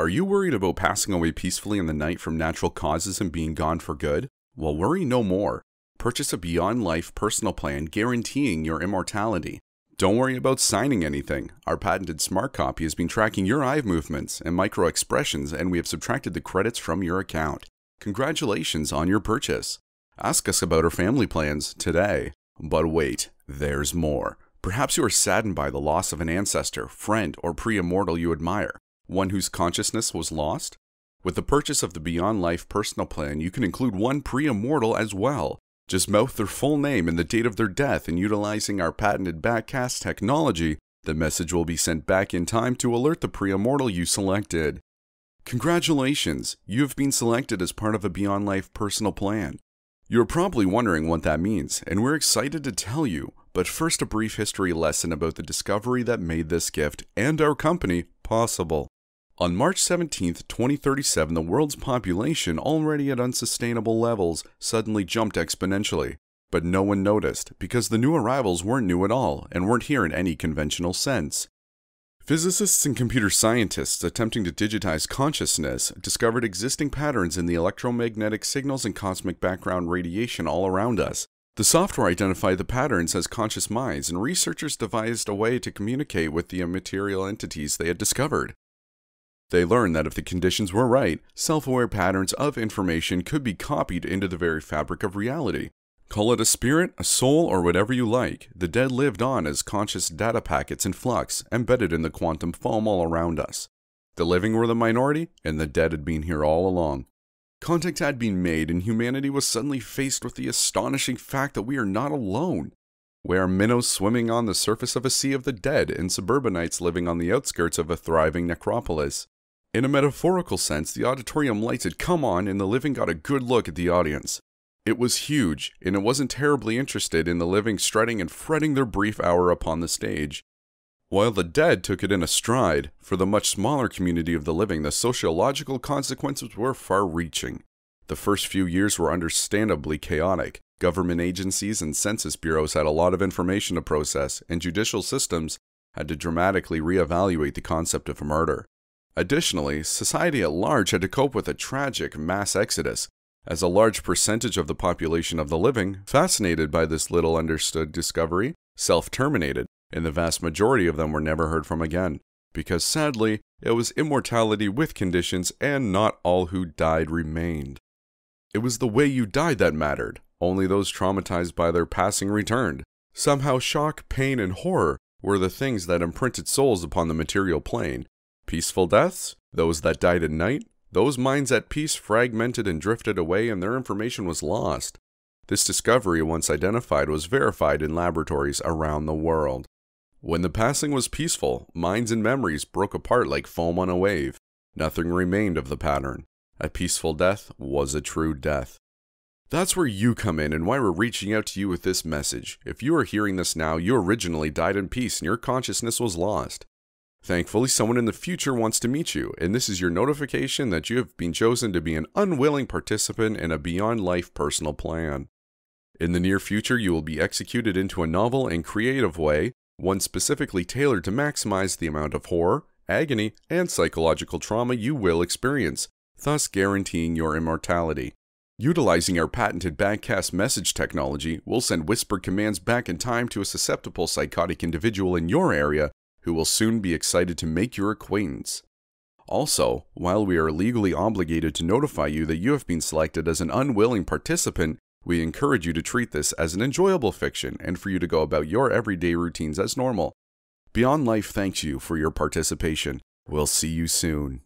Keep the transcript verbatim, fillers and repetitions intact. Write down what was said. Are you worried about passing away peacefully in the night from natural causes and being gone for good? Well, worry no more. Purchase a Beyond Life personal plan guaranteeing your immortality. Don't worry about signing anything. Our patented smart copy has been tracking your eye movements and micro expressions, and we have subtracted the credits from your account. Congratulations on your purchase. Ask us about our family plans today. But wait, there's more. Perhaps you are saddened by the loss of an ancestor, friend, or pre-immortal you admire, one whose consciousness was lost? With the purchase of the Beyond Life personal plan, you can include one pre-immortal as well. Just mouth their full name and the date of their death, and utilizing our patented backcast technology, the message will be sent back in time to alert the pre-immortal you selected. Congratulations! You have been selected as part of a Beyond Life personal plan. You're probably wondering what that means, and we're excited to tell you. But first, a brief history lesson about the discovery that made this gift and our company possible. On March seventeenth, twenty thirty-seven, the world's population, already at unsustainable levels, suddenly jumped exponentially. But no one noticed, because the new arrivals weren't new at all, and weren't here in any conventional sense. Physicists and computer scientists attempting to digitize consciousness discovered existing patterns in the electromagnetic signals and cosmic background radiation all around us. The software identified the patterns as conscious minds, and researchers devised a way to communicate with the immaterial entities they had discovered. They learned that if the conditions were right, self-aware patterns of information could be copied into the very fabric of reality. Call it a spirit, a soul, or whatever you like, the dead lived on as conscious data packets in flux, embedded in the quantum foam all around us. The living were the minority, and the dead had been here all along. Contact had been made, and humanity was suddenly faced with the astonishing fact that we are not alone. We are minnows swimming on the surface of a sea of the dead, and suburbanites living on the outskirts of a thriving necropolis. In a metaphorical sense, the auditorium lights had come on, and the living got a good look at the audience. It was huge, and it wasn't terribly interested in the living strutting and fretting their brief hour upon the stage. While the dead took it in a stride, for the much smaller community of the living, the sociological consequences were far-reaching. The first few years were understandably chaotic. Government agencies and census bureaus had a lot of information to process, and judicial systems had to dramatically reevaluate the concept of murder. Additionally, society at large had to cope with a tragic mass exodus, as a large percentage of the population of the living, fascinated by this little understood discovery, self-terminated, and the vast majority of them were never heard from again, because sadly, it was immortality with conditions, and not all who died remained. It was the way you died that mattered. Only those traumatized by their passing returned. Somehow shock, pain, and horror were the things that imprinted souls upon the material plane. Peaceful deaths, those that died at night, those minds at peace fragmented and drifted away, and their information was lost. This discovery, once identified, was verified in laboratories around the world. When the passing was peaceful, minds and memories broke apart like foam on a wave. Nothing remained of the pattern. A peaceful death was a true death. That's where you come in, and why we're reaching out to you with this message. If you are hearing this now, you originally died in peace and your consciousness was lost. Thankfully, someone in the future wants to meet you, and this is your notification that you have been chosen to be an unwilling participant in a Beyond Life personal plan. In the near future, you will be executed into a novel and creative way, one specifically tailored to maximize the amount of horror, agony, and psychological trauma you will experience, thus guaranteeing your immortality. Utilizing our patented backcast message technology, we'll send whispered commands back in time to a susceptible psychotic individual in your area, who will soon be excited to make your acquaintance. Also, while we are legally obligated to notify you that you have been selected as an unwilling participant, we encourage you to treat this as an enjoyable fiction and for you to go about your everyday routines as normal. Beyond Life thanks you for your participation. We'll see you soon.